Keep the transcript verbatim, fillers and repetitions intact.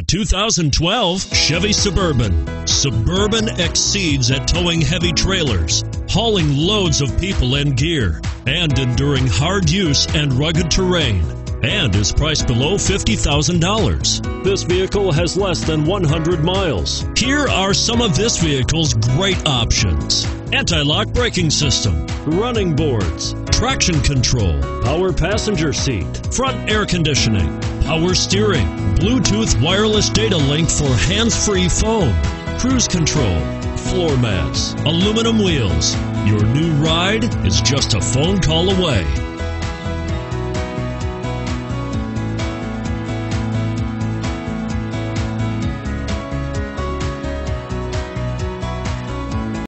The two thousand twelve Chevy Suburban. Suburban exceeds at towing heavy trailers, hauling loads of people and gear, and enduring hard use and rugged terrain, and is priced below fifty thousand dollars. This vehicle has less than one hundred miles. Here are some of this vehicle's great options: anti-lock braking system, running boards, traction control, power passenger seat, front air conditioning, power steering, Bluetooth wireless data link for hands-free phone, cruise control, floor mats, aluminum wheels. Your new ride is just a phone call away.